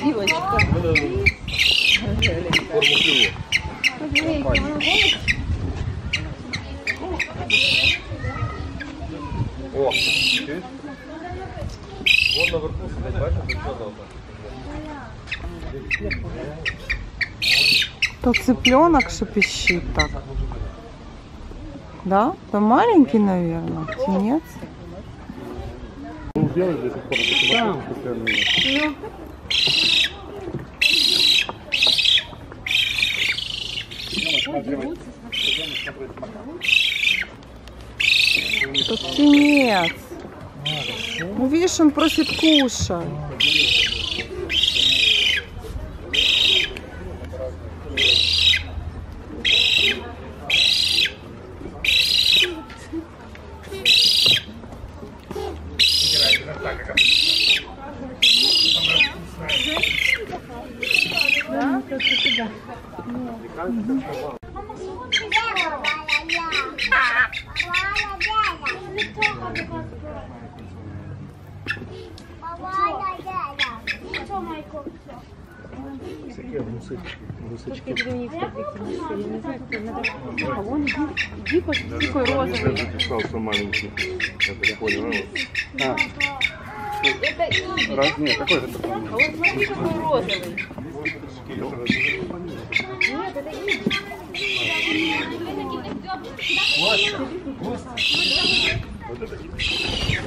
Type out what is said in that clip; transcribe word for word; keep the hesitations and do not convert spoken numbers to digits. Девочка. О, чуть-чуть. Вон наверху, смотри, бачишь, что надо. То цыпленок шипищит так. Да? То маленький, наверное, птенец. Он белый до сих пор, потому что постоянно нет. Тут птенец. Ну, видишь, он просит кушать. Да, только туда. Всякие гусычки, гусычки. Я не знаю, как надо. А вон дикой розовый. Даже писался маленький. Я так понял. А. Это и... Раз, нет, какой это? А вот смотри, какой розовый. Нет, это и... Вот это и...